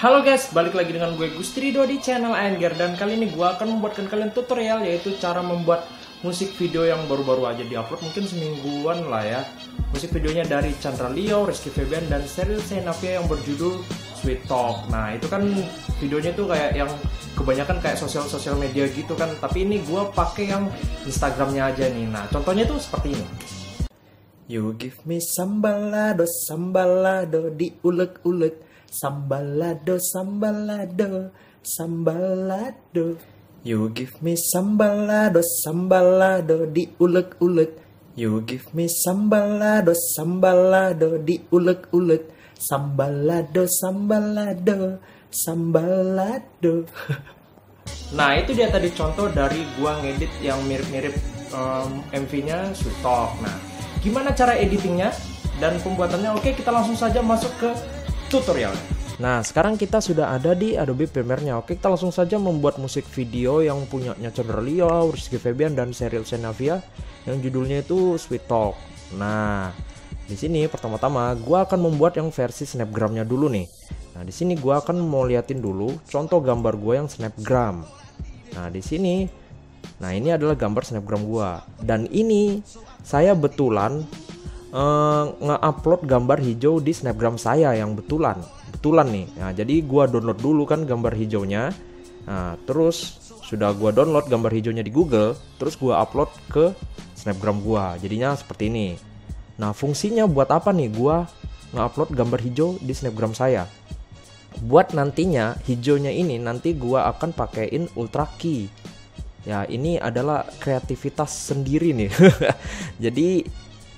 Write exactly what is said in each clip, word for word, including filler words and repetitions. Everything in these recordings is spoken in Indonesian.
Halo guys, balik lagi dengan gue Gustiridho di channel Angger. Dan kali ini gue akan membuatkan kalian tutorial, yaitu cara membuat musik video yang baru-baru aja diupload, mungkin semingguan lah ya. Musik videonya dari Chandra Liow, Rizky Febian, dan Sheryl Sheinafia yang berjudul Sweet Talk. Nah itu kan videonya tuh kayak yang kebanyakan kayak sosial-sosial media gitu kan. Tapi ini gue pakai yang Instagramnya aja nih. Nah contohnya tuh seperti ini. You give me sambalado, sambalado, diulek-ulek. Sambalado, sambalado, sambalado. You give me sambalado, sambalado, diulek-ulek. You give me sambalado, sambalado, diulek-ulek. Sambalado, sambalado, sambalado. Nah itu dia tadi contoh dari gua ngedit yang mirip-mirip um, M V-nya Sweet Talk. Nah gimana cara editingnya dan pembuatannya? Oke, kita langsung saja masuk ke tutorialnya. Nah sekarang kita sudah ada di Adobe Premiere-nya. Oke, kita langsung saja membuat musik video yang punyanya Chandra Liow, Rizky Febian, dan Sheryl Sheinafia yang judulnya itu Sweet Talk. Nah di sini pertama-tama gue akan membuat yang versi snapgramnya dulu nih. Nah di sini gue akan mau liatin dulu contoh gambar gue yang snapgram. Nah di sini, nah ini adalah gambar snapgram gue, dan ini saya betulan Uh, nge-upload gambar hijau di snapgram saya yang betulan betulan nih. Nah, jadi gua download dulu kan gambar hijaunya. Nah, terus sudah gua download gambar hijaunya di Google, terus gua upload ke snapgram gua, jadinya seperti ini. Nah fungsinya buat apa nih gua nge-upload gambar hijau di snapgram saya? Buat nantinya hijaunya ini nanti gua akan pakein Ultra Key. Ya ini adalah kreativitas sendiri nih. Jadi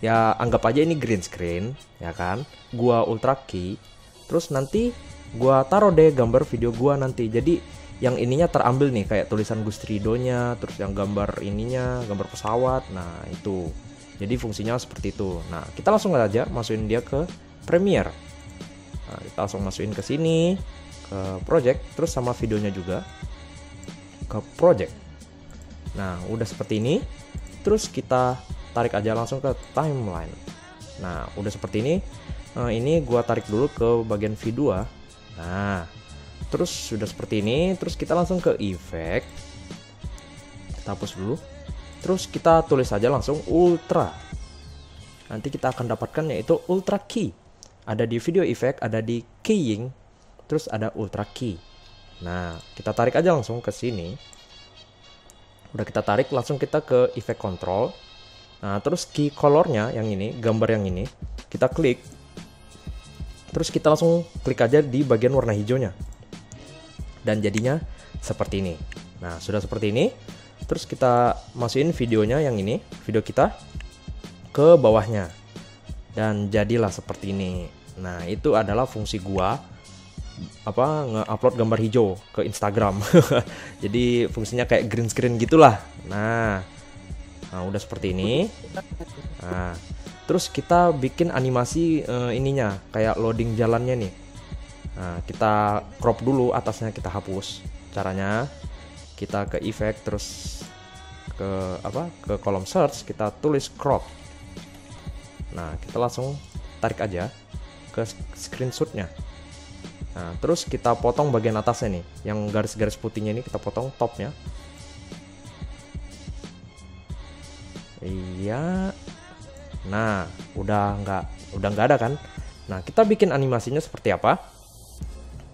ya anggap aja ini green screen, ya kan? Gua Ultra Key, terus nanti gua taruh deh gambar video gua nanti. Jadi yang ininya terambil nih, kayak tulisan Gustiridho-nya, terus yang gambar ininya, gambar pesawat. Nah itu, jadi fungsinya seperti itu. Nah kita langsung aja masukin dia ke Premiere. Nah, kita langsung masukin ke sini, ke Project, terus sama videonya juga ke Project. Nah udah seperti ini, terus kita tarik aja langsung ke timeline. Nah udah seperti ini. Nah, ini gua tarik dulu ke bagian V dua. Nah terus sudah seperti ini, terus kita langsung ke effect, kita hapus dulu, terus kita tulis aja langsung ultra. Nanti kita akan dapatkan yaitu Ultra Key. Ada di video effect, ada di keying, terus ada Ultra Key. Nah kita tarik aja langsung ke sini. Udah kita tarik langsung kita ke effect control. Nah terus key colornya yang ini, gambar yang ini, kita klik. Terus kita langsung klik aja di bagian warna hijaunya. Dan jadinya seperti ini. Nah sudah seperti ini. Terus kita masukin videonya yang ini, video kita, ke bawahnya. Dan jadilah seperti ini. Nah itu adalah fungsi gua apa nge-upload gambar hijau ke Instagram. Jadi fungsinya kayak green screen gitulah. Nah Nah udah seperti ini. Nah terus kita bikin animasi uh, ininya, kayak loading jalannya nih. Nah kita crop dulu, atasnya kita hapus. Caranya kita ke effect, terus ke apa ke kolom search, kita tulis crop. Nah kita langsung tarik aja ke screenshotnya. Nah terus kita potong bagian atasnya nih, yang garis-garis putihnya ini kita potong topnya. Iya, nah udah nggak udah nggak ada kan. Nah kita bikin animasinya seperti apa,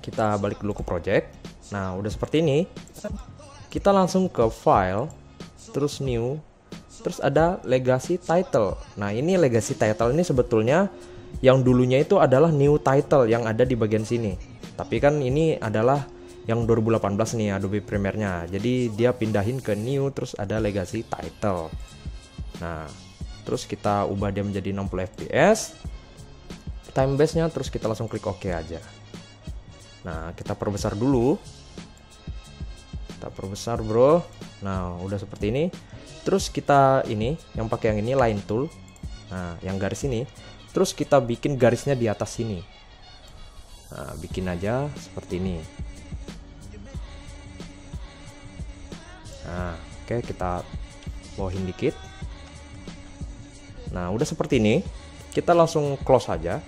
kita balik dulu ke project. Nah udah seperti ini, kita langsung ke file, terus new, terus ada legacy title. Nah ini legacy title ini sebetulnya yang dulunya itu adalah new title yang ada di bagian sini, tapi kan ini adalah yang dua ribu delapan belas nih Adobe Premiere-nya, jadi dia pindahin ke new terus ada legacy title. Nah, terus kita ubah dia menjadi enam puluh F P S. Time base-nya terus kita langsung klik OK aja. Nah, kita perbesar dulu. Kita perbesar, Bro. Nah, udah seperti ini. Terus kita ini yang pakai yang ini line tool. Nah, yang garis ini. Terus kita bikin garisnya di atas sini. Nah, bikin aja seperti ini. Nah, oke, kita bawahin dikit. Nah udah seperti ini, kita langsung close aja.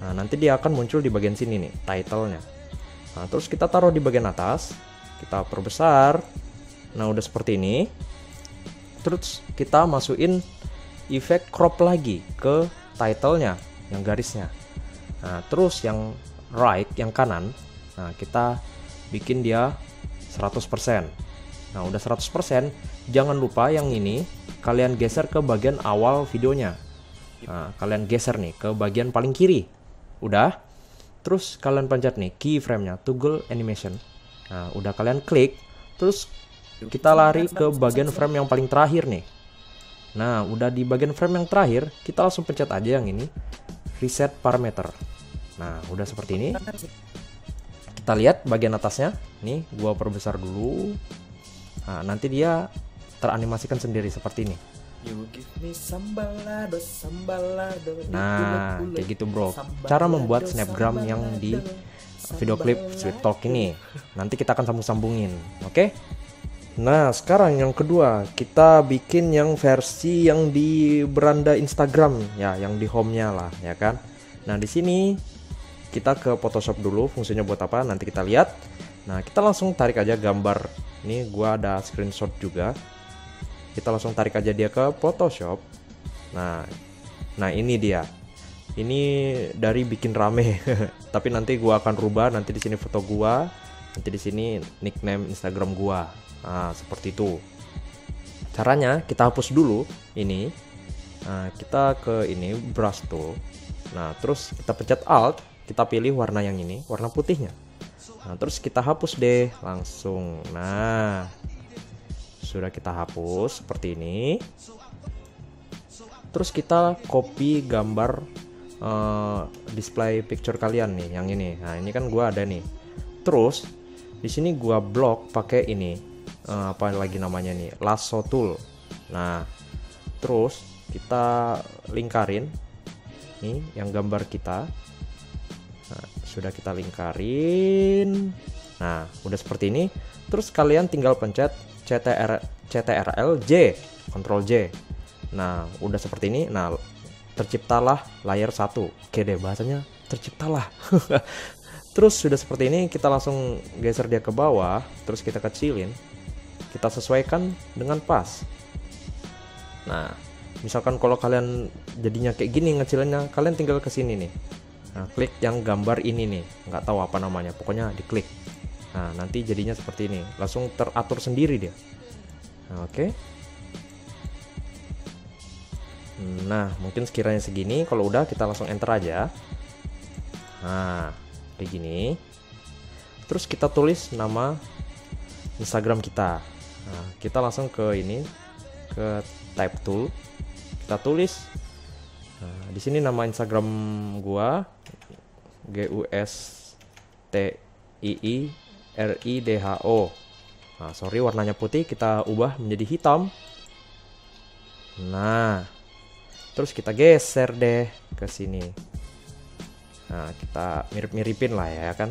Nah nanti dia akan muncul di bagian sini nih, title-nya. Nah, terus kita taruh di bagian atas, kita perbesar. Nah, udah seperti ini. Terus kita masukin efek crop lagi ke title-nya, yang garisnya. Nah, terus yang right, yang kanan, nah kita bikin dia seratus persen. Nah, udah seratus persen, jangan lupa yang ini kalian geser ke bagian awal videonya. Nah, kalian geser nih ke bagian paling kiri. Udah. Terus kalian pencet nih keyframe-nya, toggle animation. Nah, udah kalian klik. Terus kita lari ke bagian frame yang paling terakhir nih. Nah, udah di bagian frame yang terakhir, kita langsung pencet aja yang ini, reset parameter. Nah, udah seperti ini. Kita lihat bagian atasnya. Nih, gua perbesar dulu. Nah, nanti dia teranimasikan sendiri seperti ini. Nah, kayak gitu bro. Cara membuat snapgram yang di video klip Sweet Talk ini nanti kita akan sambung-sambungin, oke? Okay? Nah, sekarang yang kedua, kita bikin yang versi yang di beranda Instagram ya, yang di home-nya lah, ya kan? Nah, di sini kita ke Photoshop dulu. Fungsinya buat apa? Nanti kita lihat. Nah, kita langsung tarik aja gambar. Ini gua ada screenshot juga. Kita langsung tarik aja dia ke Photoshop. Nah, nah ini dia. Ini dari bikin rame. Tapi nanti gua akan rubah. Nanti di sini foto gua. Nanti di sini nickname Instagram gua. Nah, seperti itu. Caranya kita hapus dulu ini. Nah, kita ke ini brush tool. Nah, terus kita pencet Alt. Kita pilih warna yang ini, warna putihnya. Nah, terus kita hapus deh langsung. Nah. Sudah kita hapus seperti ini. Terus kita copy gambar uh, display picture kalian nih, yang ini. Nah, ini kan gua ada nih. Terus di sini gua blok pakai ini uh, apa lagi namanya nih, lasso tool. Nah, terus kita lingkarin nih yang gambar kita. Nah, sudah kita lingkarin. Nah, udah seperti ini. Terus kalian tinggal pencet C T R L J, Control J. Nah, udah seperti ini. Nah, terciptalah layer satu. Oke deh, bahasanya terciptalah. Terus sudah seperti ini, kita langsung geser dia ke bawah, terus kita kecilin. Kita sesuaikan dengan pas. Nah, misalkan kalau kalian jadinya kayak gini ngecilinnya, kalian tinggal ke sini nih. Nah, klik yang gambar ini nih. Nggak tahu apa namanya, pokoknya diklik. Nah, nanti jadinya seperti ini, langsung teratur sendiri dia. Nah, oke, okay. Nah, mungkin sekiranya segini. Kalau udah, kita langsung enter aja. Nah, kayak gini. Terus kita tulis nama Instagram kita. Nah, kita langsung ke ini, ke type tool. Kita tulis. Nah, di sini nama Instagram gua G U S T I I R I D H O. Nah, sorry warnanya putih, kita ubah menjadi hitam. Nah, terus kita geser deh ke sini. Nah, kita mirip-miripin lah ya kan.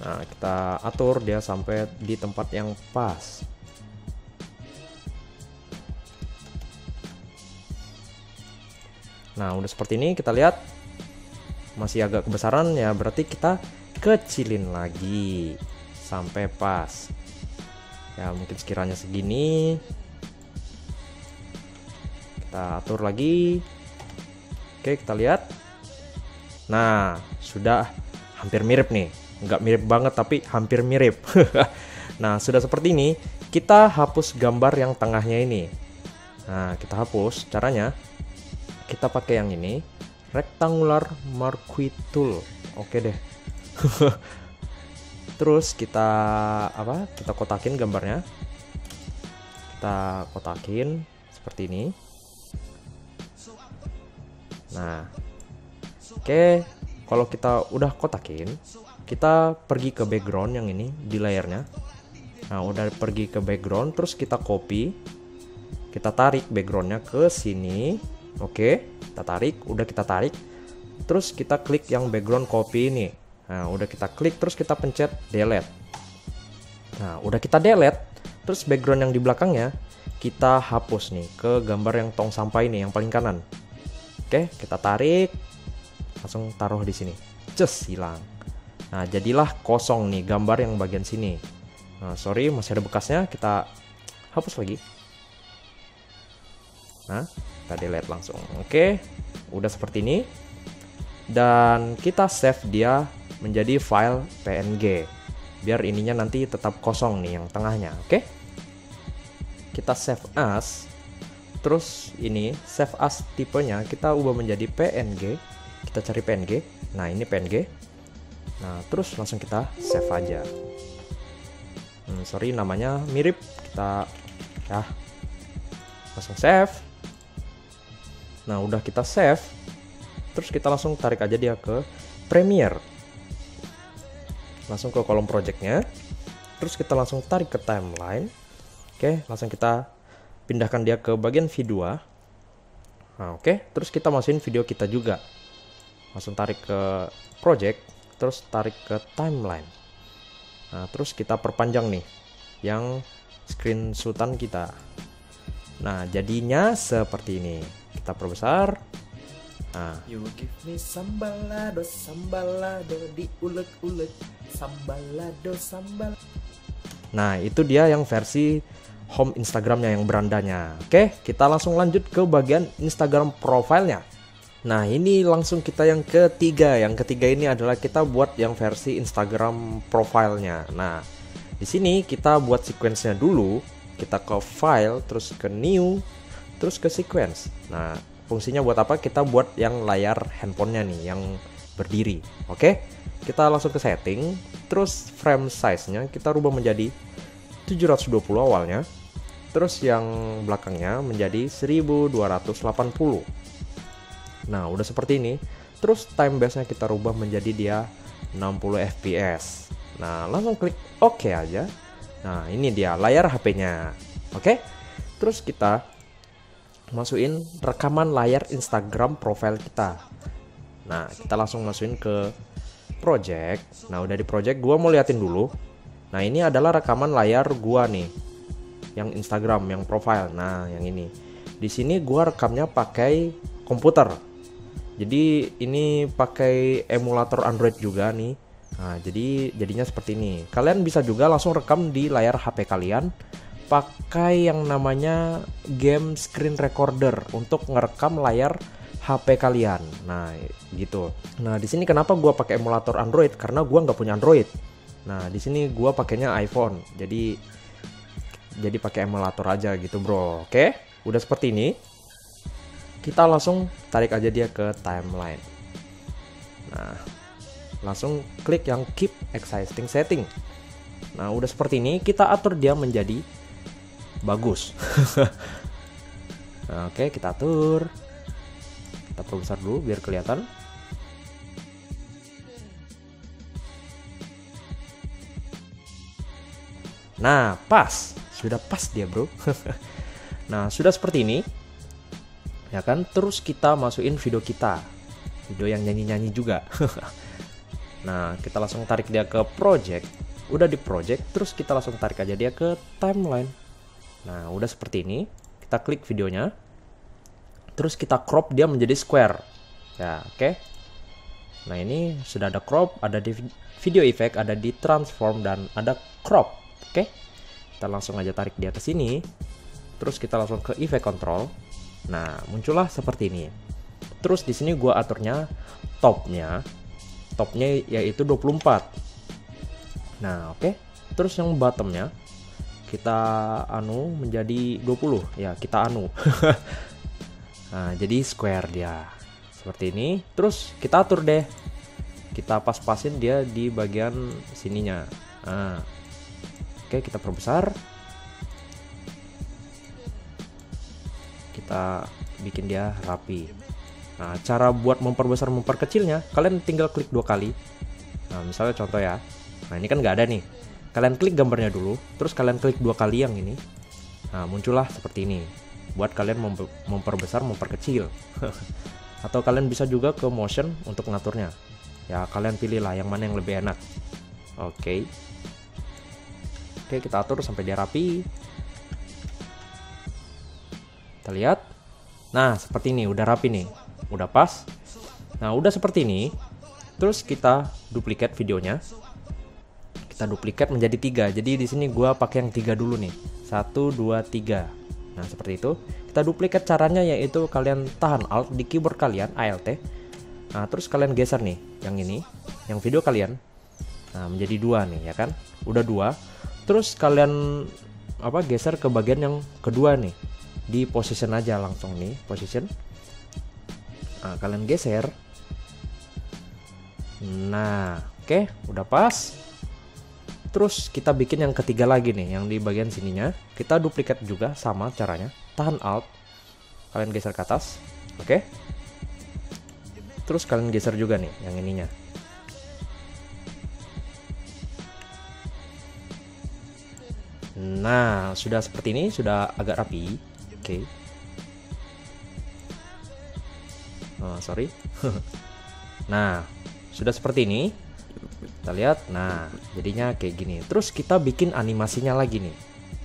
Nah, kita atur dia sampai di tempat yang pas. Nah, udah seperti ini, kita lihat masih agak kebesaran ya, berarti kita kecilin lagi sampai pas. Ya, mungkin sekiranya segini. Kita atur lagi. Oke, kita lihat. Nah, sudah hampir mirip nih. Nggak mirip banget, tapi hampir mirip. Nah, sudah seperti ini, kita hapus gambar yang tengahnya ini. Nah, kita hapus. Caranya kita pakai yang ini, rectangular marquee tool. Oke deh. Terus kita apa? Kita kotakin gambarnya. Kita kotakin seperti ini. Nah, oke. Kalau kita udah kotakin, kita pergi ke background yang ini di layernya. Nah, udah pergi ke background, terus kita copy. Kita tarik backgroundnya ke sini. Oke, kita tarik, udah kita tarik. Terus kita klik yang background copy ini. Nah, udah kita klik, terus kita pencet delete. Nah, udah kita delete. Terus background yang di belakangnya kita hapus nih ke gambar yang tong sampah ini yang paling kanan. Oke, kita tarik, langsung taruh di sini. Just hilang. Nah, jadilah kosong nih gambar yang bagian sini. Nah, sorry masih ada bekasnya, kita hapus lagi. Nah, kita delete langsung. Oke, udah seperti ini. Dan kita save dia menjadi file P N G. Biar ininya nanti tetap kosong nih yang tengahnya, oke? Kita save as. Terus ini save as tipenya kita ubah menjadi P N G. Kita cari P N G. Nah, ini P N G. Nah, terus langsung kita save aja. Hmm, sorry namanya mirip. Kita ya langsung save. Nah, udah kita save. Terus kita langsung tarik aja dia ke Premiere. Langsung ke kolom projectnya. Terus kita langsung tarik ke timeline. Oke, langsung kita pindahkan dia ke bagian video. Nah, oke, terus kita masukin video kita juga. Langsung tarik ke project, terus tarik ke timeline. Nah, terus kita perpanjang nih yang screenshotan kita. Nah, jadinya seperti ini. Kita perbesar. Nah. You give me sambalado, sambalado, diulek-ulek, sambalado, sambal. Nah, itu dia yang versi home Instagramnya yang berandanya. Oke, kita langsung lanjut ke bagian Instagram profilnya. Nah, ini langsung kita yang ketiga. Yang ketiga ini adalah kita buat yang versi Instagram profilnya. Nah, di sini kita buat sequence-nya dulu. Kita ke file, terus ke new, terus ke sequence. Nah, fungsinya buat apa? Kita buat yang layar handphonenya nih, yang berdiri. Oke, kita langsung ke setting. Terus frame size-nya kita rubah menjadi tujuh ratus dua puluh awalnya. Terus yang belakangnya menjadi seribu dua ratus delapan puluh. Nah, udah seperti ini. Terus time base-nya kita rubah menjadi dia enam puluh F P S. Nah, langsung klik OK aja. Nah, ini dia layar H P-nya. Oke, terus kita masukin rekaman layar Instagram profile kita. Nah, kita langsung masukin ke project. Nah, udah di project, gua mau liatin dulu. Nah, ini adalah rekaman layar gua nih, yang Instagram, yang profile. Nah, yang ini. Di sini gua rekamnya pakai komputer. Jadi ini pakai emulator Android juga nih. Nah, jadi jadinya seperti ini. Kalian bisa juga langsung rekam di layar H P kalian. Pakai yang namanya game screen recorder untuk ngerekam layar H P kalian. Nah, gitu. Nah, di sini kenapa gua pakai emulator Android? Karena gua nggak punya Android. Nah, di sini gua pakainya iPhone. Jadi jadi pakai emulator aja gitu, bro. Oke, udah seperti ini. Kita langsung tarik aja dia ke timeline. Nah, langsung klik yang keep existing setting. Nah, udah seperti ini. Kita atur dia menjadi bagus. Nah, oke, kita atur. Kita perbesar dulu biar kelihatan. Nah, pas. Sudah pas dia, bro. Nah, sudah seperti ini. Ya kan? Terus kita masukin video kita. Video yang nyanyi-nyanyi juga. Nah, kita langsung tarik dia ke project. Udah di project, terus kita langsung tarik aja dia ke timeline. Nah, udah seperti ini. Kita klik videonya. Terus kita crop dia menjadi square. Ya, oke. Okay. Nah, ini sudah ada crop, ada di video effect, ada di transform, dan ada crop. Oke. Okay. Kita langsung aja tarik dia ke sini. Terus kita langsung ke effect control. Nah, muncullah seperti ini. Terus di sini gua aturnya topnya. Topnya yaitu dua puluh empat. Nah, oke. Okay. Terus yang bottomnya kita anu menjadi dua puluh ya, kita anu. Nah, jadi square dia seperti ini. Terus kita atur deh, kita pas-pasin dia di bagian sininya. Nah, oke, kita perbesar, kita bikin dia rapi. Nah, cara buat memperbesar memperkecilnya kalian tinggal klik dua kali. Nah, misalnya contoh ya. Nah, ini kan nggak ada nih. Kalian klik gambarnya dulu, terus kalian klik dua kali yang ini. Nah, muncullah seperti ini. Buat kalian memperbesar, memperkecil. Atau kalian bisa juga ke motion untuk ngaturnya. Ya, kalian pilihlah yang mana yang lebih enak. Oke. Oke, kita atur sampai dia rapi. Kita lihat. Nah, seperti ini, udah rapi nih. Udah pas. Nah, udah seperti ini. Terus kita duplikat videonya. Kita duplikat menjadi tiga. Jadi di sini gua pakai yang tiga dulu nih. Satu, dua, tiga. Nah, seperti itu. Kita duplikat caranya yaitu kalian tahan Alt di keyboard kalian, A L T. Nah, terus kalian geser nih, yang ini, yang video kalian. Nah, menjadi dua nih, ya kan? Udah dua. Terus kalian apa geser ke bagian yang kedua nih. Di position aja langsung nih, position. Nah, kalian geser. Nah, oke, okay, udah pas. Terus kita bikin yang ketiga lagi nih, yang di bagian sininya. Kita duplikat juga sama caranya. Tahan Alt, kalian geser ke atas. Oke. Okay. Terus kalian geser juga nih yang ininya. Nah, sudah seperti ini, sudah agak rapi. Oke. Okay. Oh, sorry. Nah, sudah seperti ini. Kita lihat. Nah, jadinya kayak gini. Terus kita bikin animasinya lagi nih.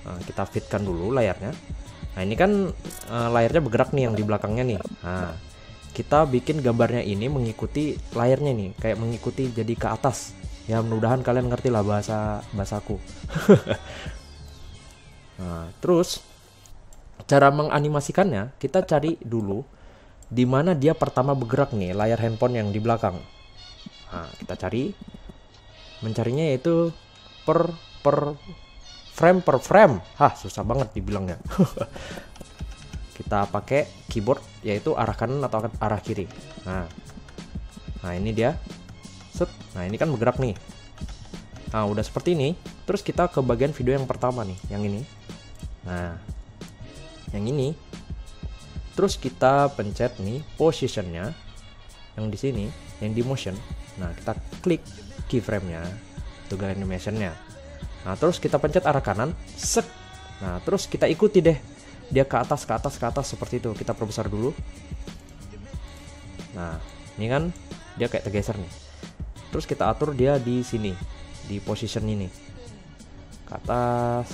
Nah, kita fitkan dulu layarnya. Nah, ini kan uh, layarnya bergerak nih yang di belakangnya nih. Nah, kita bikin gambarnya ini mengikuti layarnya nih, kayak mengikuti jadi ke atas. Ya, mudah-mudahan kalian ngerti lah bahasa bahasaku. Nah, terus cara menganimasikannya kita cari dulu di mana dia pertama bergerak nih layar handphone yang di belakang. Nah, kita cari, mencarinya yaitu per per frame per frame. Hah, susah banget dibilangnya. Kita pakai keyboard yaitu arah kanan atau arah kiri. Nah, nah ini dia. Set. Nah, ini kan bergerak nih. Nah, udah seperti ini. Terus kita ke bagian video yang pertama nih, yang ini. Nah, yang ini. Terus kita pencet nih positionnya, yang di sini, yang di motion. Nah, kita klik keyframe-nya, toggle animation-nya. Nah, terus kita pencet arah kanan, set. Nah, terus kita ikuti deh. Dia ke atas, ke atas, ke atas seperti itu. Kita perbesar dulu. Nah, ini kan dia kayak tergeser nih. Terus kita atur dia di sini, di position ini. Ke atas.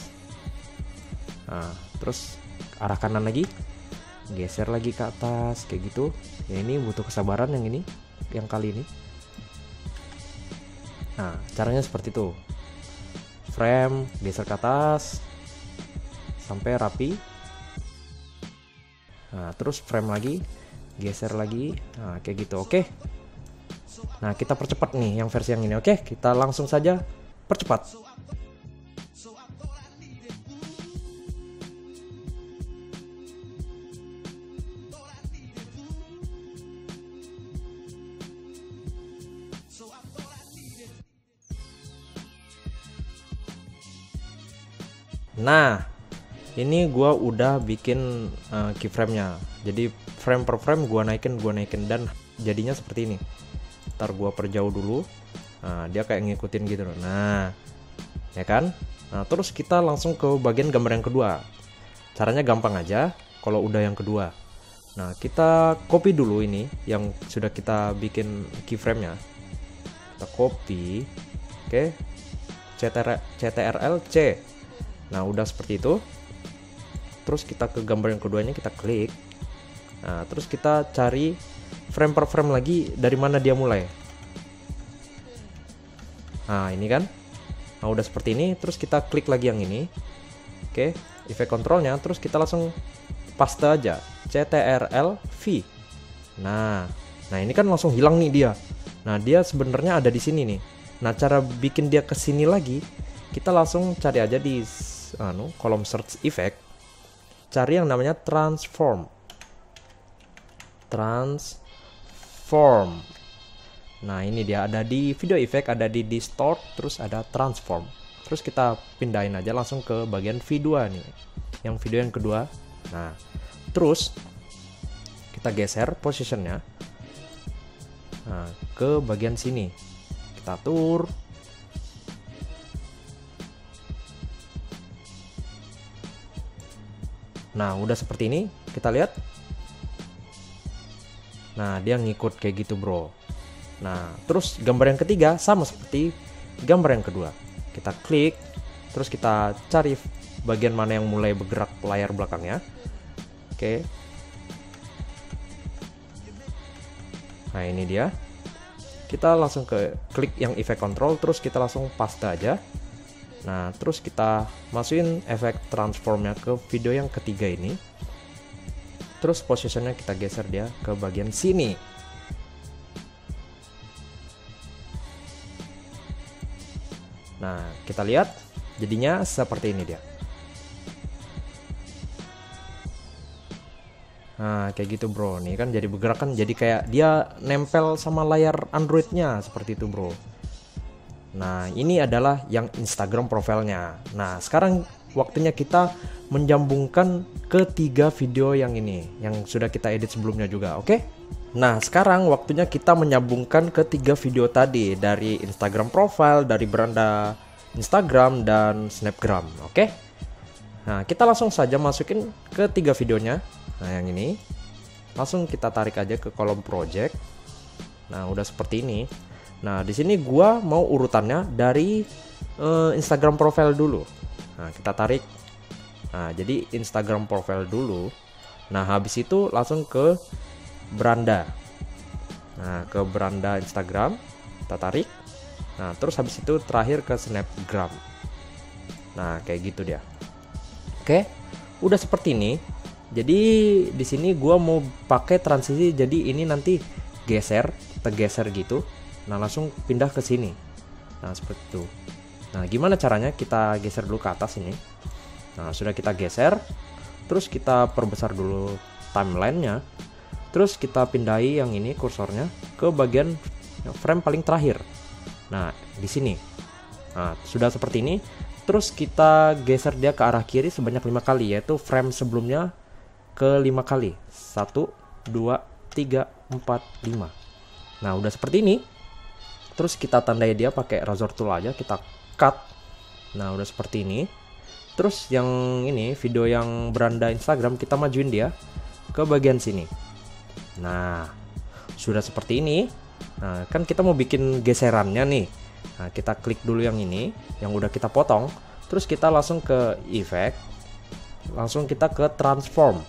Nah, terus arah kanan lagi. Geser lagi ke atas kayak gitu ya. Ini butuh kesabaran yang ini, yang kali ini. Nah, caranya seperti itu. Frame, geser ke atas sampai rapi. Nah, terus frame lagi, geser lagi. Nah, kayak gitu. Oke. Nah, kita percepat nih yang versi yang ini. Oke, kita langsung saja percepat. Nah, ini gua udah bikin uh, keyframe-nya. Jadi frame per frame gua naikin, gua naikin dan jadinya seperti ini. Ntar gua perjauh dulu. Nah, dia kayak ngikutin gitu. Nah, ya kan? Nah, terus kita langsung ke bagian gambar yang kedua. Caranya gampang aja kalau udah yang kedua. Nah, kita copy dulu ini yang sudah kita bikin keyframe-nya. Kita copy. Oke. C T R L C. Nah, udah seperti itu. Terus kita ke gambar yang keduanya, kita klik. Nah, terus kita cari frame per frame lagi dari mana dia mulai. Nah, ini kan. Nah, udah seperti ini. Terus kita klik lagi yang ini. Oke, efek kontrolnya. Terus kita langsung paste aja. C T R L V. Nah, nah ini kan langsung hilang nih dia. Nah, dia sebenarnya ada di sini nih. Nah, cara bikin dia kesini lagi, kita langsung cari aja di anu kolom search effect, cari yang namanya transform. Transform. Nah, ini dia ada di video effect, ada di distort, terus ada transform. Terus kita pindahin aja langsung ke bagian V dua nih, yang video yang kedua. Nah, terus kita geser positionnya. Nah, ke bagian sini. Kita atur. Nah, udah seperti ini, kita lihat. Nah, dia ngikut kayak gitu, bro. Nah, terus gambar yang ketiga sama seperti gambar yang kedua. Kita klik, terus kita cari bagian mana yang mulai bergerak layar belakangnya. Oke. Nah, ini dia. Kita langsung ke klik yang efek kontrol, terus kita langsung paste aja. Nah, terus kita masukin efek transformnya ke video yang ketiga ini. Terus posisinya kita geser dia ke bagian sini. Nah, kita lihat jadinya seperti ini dia. Nah, kayak gitu bro, nih kan jadi bergerak kan, jadi kayak dia nempel sama layar Android-nya seperti itu bro. Nah, ini adalah yang Instagram profilnya. Nah, sekarang waktunya kita menjambungkan ketiga video yang ini, yang sudah kita edit sebelumnya juga, oke? Okay? Nah, sekarang waktunya kita menyambungkan ketiga video tadi dari Instagram profile, dari beranda Instagram dan Snapgram, oke? Okay? Nah, kita langsung saja masukin ketiga videonya. Nah, yang ini langsung kita tarik aja ke kolom project. Nah, udah seperti ini. Nah, di sini gua mau urutannya dari uh, Instagram profile dulu. Nah, kita tarik. Nah, jadi Instagram profile dulu. Nah, habis itu langsung ke beranda. Nah, ke beranda Instagram kita tarik. Nah, terus habis itu terakhir ke Snapgram. Nah, kayak gitu dia. Oke, udah seperti ini. Jadi di sini gua mau pakai transisi, jadi ini nanti geser, tergeser gitu. Nah, langsung pindah ke sini. Nah, seperti itu. Nah, gimana caranya? Kita geser dulu ke atas ini. Nah, sudah kita geser, terus kita perbesar dulu timelinenya. Terus kita pindahi yang ini kursornya ke bagian frame paling terakhir. Nah, di sini. Nah, sudah seperti ini. Terus kita geser dia ke arah kiri sebanyak lima kali, yaitu frame sebelumnya ke lima kali. Satu dua tiga empat lima. Nah, udah seperti ini. Terus kita tandai dia pakai razor tool aja, kita cut. Nah, udah seperti ini. Terus yang ini video yang beranda Instagram kita majuin dia ke bagian sini. Nah, sudah seperti ini. Nah, kan kita mau bikin geserannya nih. Nah, kita klik dulu yang ini yang udah kita potong. Terus kita langsung ke efek, langsung kita ke transform,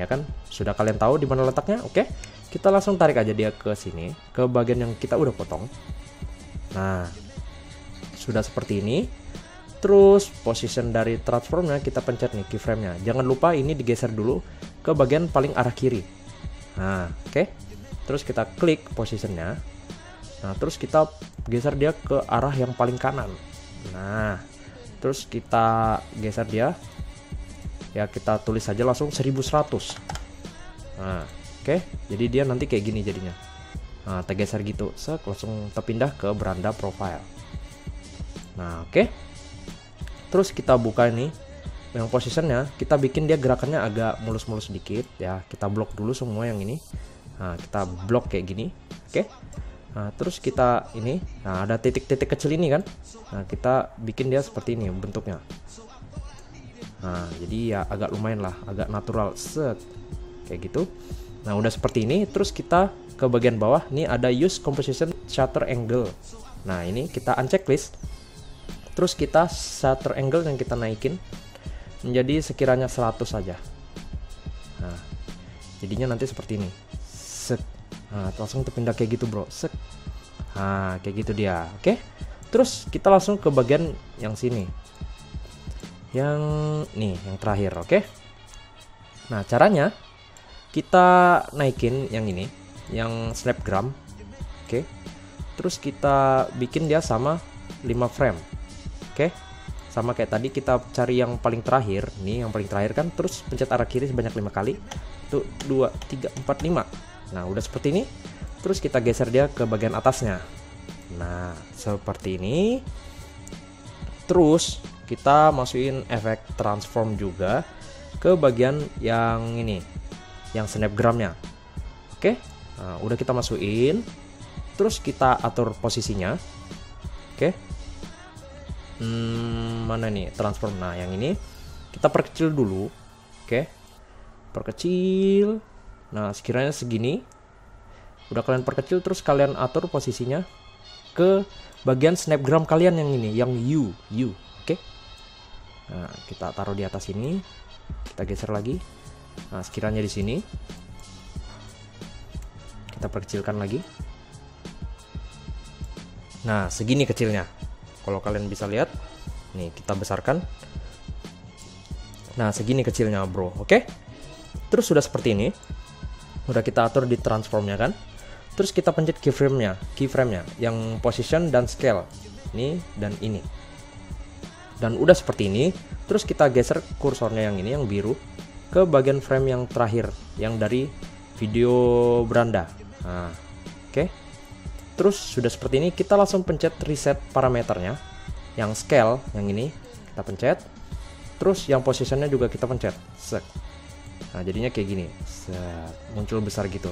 ya kan? Sudah kalian tahu di mana letaknya, oke? Kita langsung tarik aja dia ke sini, ke bagian yang kita udah potong. Nah, sudah seperti ini. Terus position dari transformnya kita pencet nih keyframe-nya. Jangan lupa ini digeser dulu ke bagian paling arah kiri. Nah, oke. Terus kita klik positionnya. Nah, terus kita geser dia ke arah yang paling kanan. Nah, terus kita geser dia. Ya, kita tulis saja langsung seribu seratus. Nah, oke. Okay. Jadi dia nanti kayak gini jadinya. Nah, tergeser gitu. Set, langsung terpindah ke beranda profile. Nah, oke. Okay. Terus kita buka ini. Yang positionnya, kita bikin dia gerakannya agak mulus-mulus sedikit. Ya, kita blok dulu semua yang ini. Nah, kita blok kayak gini. Oke. Okay. Nah, terus kita ini. Nah, ada titik-titik kecil ini kan. Nah, kita bikin dia seperti ini bentuknya. Nah, jadi ya agak lumayan lah, agak natural, set kayak gitu. Nah, udah seperti ini. Terus kita ke bagian bawah nih, ada use composition shutter angle. Nah, ini kita uncheck list. Terus kita shutter angle yang kita naikin menjadi sekiranya seratus saja. Nah, jadinya nanti seperti ini, set. Nah, langsung terpindah kayak gitu bro, set. Nah, kayak gitu dia, oke. Terus kita langsung ke bagian yang sini, yang nih yang terakhir, oke? Okay? Nah, caranya kita naikin yang ini, yang Snapgram, oke? Okay? Terus kita bikin dia sama lima frame, oke? Okay? Sama kayak tadi, kita cari yang paling terakhir nih, yang paling terakhir kan. Terus pencet arah kiri sebanyak lima kali, satu dua tiga empat lima. Nah, udah seperti ini. Terus kita geser dia ke bagian atasnya. Nah, seperti ini. Terus kita masukin efek transform juga ke bagian yang ini, yang Snapgram-nya. Oke, nah, udah kita masukin. Terus kita atur posisinya. Oke, hmm, mana nih transform? Nah, yang ini kita perkecil dulu. Oke, perkecil. Nah, sekiranya segini. Udah kalian perkecil, terus kalian atur posisinya ke bagian Snapgram kalian yang ini, yang U, U. Oke. Nah, kita taruh di atas sini, kita geser lagi. Nah, sekiranya di sini kita perkecilkan lagi. Nah, segini kecilnya. Kalau kalian bisa lihat, nih kita besarkan. Nah, segini kecilnya, bro. Oke. Terus sudah seperti ini. Udah kita atur di transformnya kan. Terus kita pencet keyframe-nya, keyframe-nya yang position dan scale. Ini dan ini. Dan udah seperti ini. Terus kita geser kursornya yang ini yang biru ke bagian frame yang terakhir yang dari video beranda. Nah, oke. Okay. Terus sudah seperti ini, kita langsung pencet reset parameternya. Yang scale yang ini kita pencet. Terus yang positionnya juga kita pencet. Set. Nah, jadinya kayak gini. Set. Muncul besar gitu.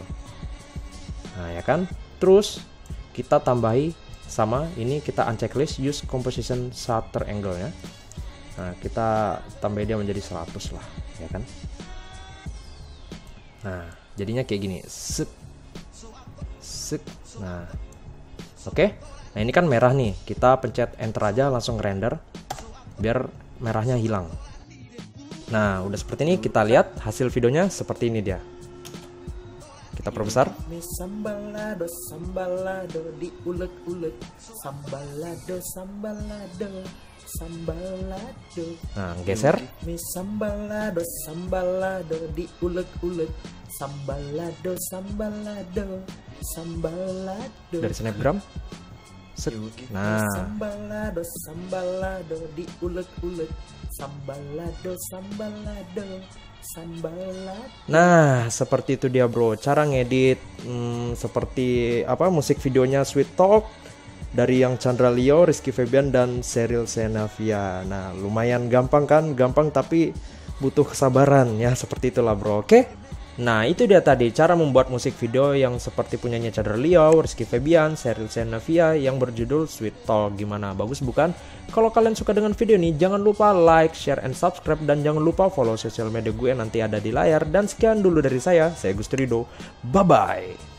Nah, ya kan? Terus kita tambahi sama ini, kita unchecklist use composition shutter angle-nya. Nah, kita tambahin dia menjadi seratus lah, ya kan? Nah, jadinya kayak gini. Set. Set. Nah. Oke. Okay. Nah, ini kan merah nih. Kita pencet enter aja langsung render biar merahnya hilang. Nah, udah seperti ini, kita lihat hasil videonya seperti ini dia. Kita perbesar. Sambalado, sambalado, diulek-ulek. Sambalado, sambalado, sambalado. Nah, geser. Sambalado, sambalado, diulek-ulek. Sambalado, sambalado, sambalado. Dari snapgram. Set. Nah. Sambalado, sambalado, diulek-ulek. Sambalado, sambalado, sambalado. Nah, seperti itu dia, bro. Cara ngedit hmm, seperti apa musik videonya Sweet Talk dari yang Chandra Liow, Rizky Febian dan Sheryl Sheinafia. Nah, lumayan gampang kan? Gampang tapi butuh kesabaran ya, seperti itulah, bro. Oke. Nah, itu dia tadi cara membuat musik video yang seperti punyanya Chandra Liow, Rizky Febian, Sheryl Sheinafia yang berjudul Sweet Talk. Gimana? Bagus bukan? Kalau kalian suka dengan video ini, jangan lupa like, share, and subscribe. Dan jangan lupa follow sosial media gue nanti ada di layar. Dan sekian dulu dari saya, saya Gustiridho. Bye-bye.